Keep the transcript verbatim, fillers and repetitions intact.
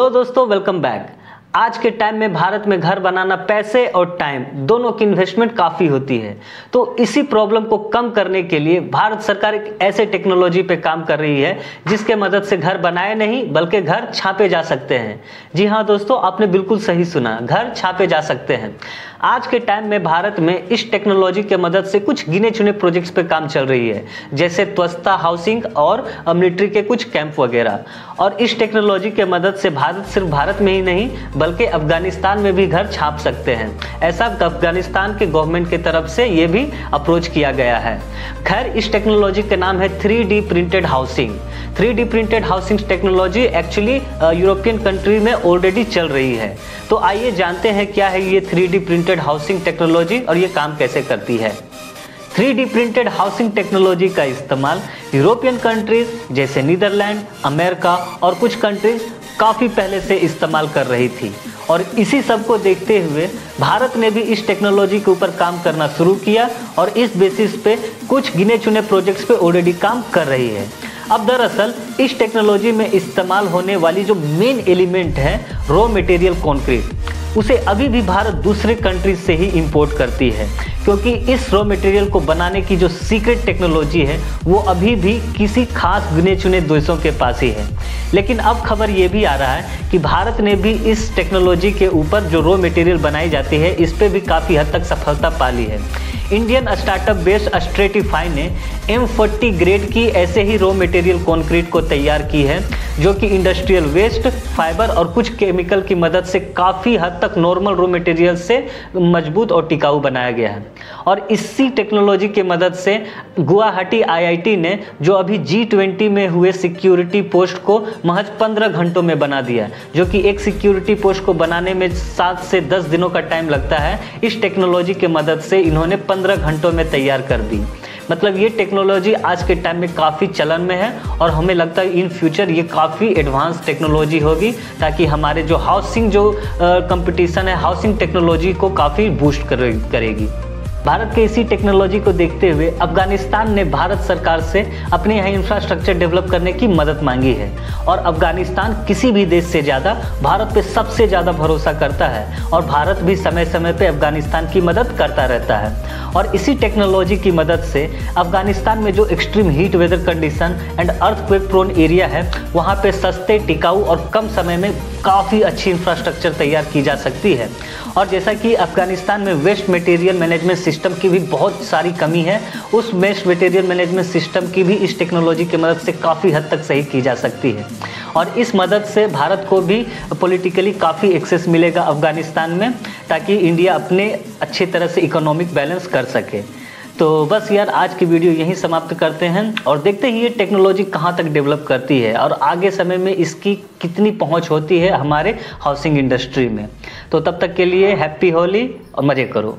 Hello दोस्तों, welcome back. आज के टाइम में भारत में घर बनाना पैसे और टाइम दोनों की इन्वेस्टमेंट काफ़ी होती है, तो इसी प्रॉब्लम को कम करने के लिए भारत सरकार एक ऐसे टेक्नोलॉजी पे काम कर रही है जिसके मदद से घर बनाए नहीं बल्कि घर छापे जा सकते हैं। जी हाँ दोस्तों, आपने बिल्कुल सही सुना, घर छापे जा सकते हैं। आज के टाइम में भारत में इस टेक्नोलॉजी के मदद से कुछ गिने चुने प्रोजेक्ट्स पे काम चल रही है, जैसे त्वस्ता हाउसिंग और अमलिट्री के कुछ कैंप वगैरह। और इस टेक्नोलॉजी के मदद से भारत सिर्फ भारत में ही नहीं बल्कि अफगानिस्तान में भी घर छाप सकते हैं। ऐसा अफगानिस्तान के गवर्नमेंट की तरफ से ये भी अप्रोच किया गया है। खैर, इस टेक्नोलॉजी का नाम है three D printed housing. Three D printed housing technology actually European country में ऑलरेडी चल रही है। तो आइए जानते हैं क्या है ये three D printed housing technology और ये काम कैसे करती है। Three D printed housing technology का इस्तेमाल यूरोपियन कंट्रीज जैसे नीदरलैंड, अमेरिका और कुछ कंट्रीज काफ़ी पहले से इस्तेमाल कर रही थी, और इसी सब को देखते हुए भारत ने भी इस टेक्नोलॉजी के ऊपर काम करना शुरू किया और इस बेसिस पे कुछ गिने चुने प्रोजेक्ट्स पे ऑलरेडी काम कर रही है। अब दरअसल इस टेक्नोलॉजी में इस्तेमाल होने वाली जो मेन एलिमेंट है, रॉ मटेरियल कंक्रीट, उसे अभी भी भारत दूसरे कंट्रीज से ही इम्पोर्ट करती है, क्योंकि इस रॉ मटेरियल को बनाने की जो सीक्रेट टेक्नोलॉजी है वो अभी भी किसी खास गिने चुने देशों के पास ही है। लेकिन अब खबर ये भी आ रहा है कि भारत ने भी इस टेक्नोलॉजी के ऊपर जो रॉ मटेरियल बनाई जाती है इस पे भी काफ़ी हद तक सफलता पा ली है। इंडियन स्टार्टअप बेस्ड स्ट्रेटिफाई ने एम फोर्टी ग्रेड की ऐसे ही रॉ मटेरियल कंक्रीट को तैयार की है, जो कि इंडस्ट्रियल वेस्ट, फाइबर और कुछ केमिकल की मदद से काफ़ी हद तक नॉर्मल रॉ मटेरियल से मजबूत और टिकाऊ बनाया गया है। और इसी टेक्नोलॉजी के मदद से गुवाहाटी आई आई टी ने जो अभी जी ट्वेंटी में हुए सिक्योरिटी पोस्ट को महज पंद्रह घंटों में बना दिया, जो कि एक सिक्योरिटी पोस्ट को बनाने में सात से दस दिनों का टाइम लगता है, इस टेक्नोलॉजी के मदद से इन्होंने पंद्रह घंटों में तैयार कर दी। मतलब ये टेक्नोलॉजी आज के टाइम में काफ़ी चलन में है और हमें लगता है इन फ्यूचर ये काफ़ी एडवांस टेक्नोलॉजी होगी, ताकि हमारे जो हाउसिंग जो कंपटीशन है हाउसिंग टेक्नोलॉजी को काफ़ी बूस्ट करेगी। भारत के इसी टेक्नोलॉजी को देखते हुए अफगानिस्तान ने भारत सरकार से अपने यहाँ इंफ्रास्ट्रक्चर डेवलप करने की मदद मांगी है, और अफगानिस्तान किसी भी देश से ज़्यादा भारत पे सबसे ज़्यादा भरोसा करता है और भारत भी समय समय पे अफगानिस्तान की मदद करता रहता है। और इसी टेक्नोलॉजी की मदद से अफगानिस्तान में जो extreme heat weather condition and earthquake prone area है वहाँ पर सस्ते, टिकाऊ और कम समय में काफ़ी अच्छी इंफ्रास्ट्रक्चर तैयार की जा सकती है। और जैसा कि अफगानिस्तान में वेस्ट मटेरियल मैनेजमेंट सिस्टम की भी बहुत सारी कमी है, उस वेस्ट मटेरियल मैनेजमेंट सिस्टम की भी इस टेक्नोलॉजी की मदद से काफ़ी हद तक सही की जा सकती है। और इस मदद से भारत को भी पॉलिटिकली काफ़ी एक्सेस मिलेगा अफगानिस्तान में, ताकि इंडिया अपने अच्छी तरह से इकोनॉमिक बैलेंस कर सके। तो बस यार, आज की वीडियो यहीं समाप्त करते हैं और देखते हैं ये टेक्नोलॉजी कहाँ तक डेवलप करती है और आगे समय में इसकी कितनी पहुँच होती है हमारे हाउसिंग इंडस्ट्री में। तो तब तक के लिए हैप्पी होली और मज़े करो।